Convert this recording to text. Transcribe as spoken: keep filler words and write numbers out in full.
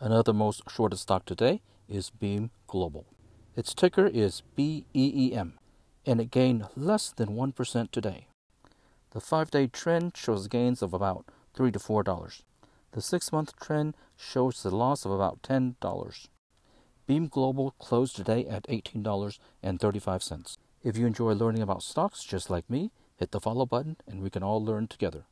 Another most shorted stock today is Beam Global. Its ticker is B E E M, and it gained less than one percent today. The five-day trend shows gains of about three to four dollars. The six-month trend shows the loss of about ten dollars. Beam Global closed today at eighteen dollars and thirty-five cents. If you enjoy learning about stocks just like me, hit the follow button and we can all learn together.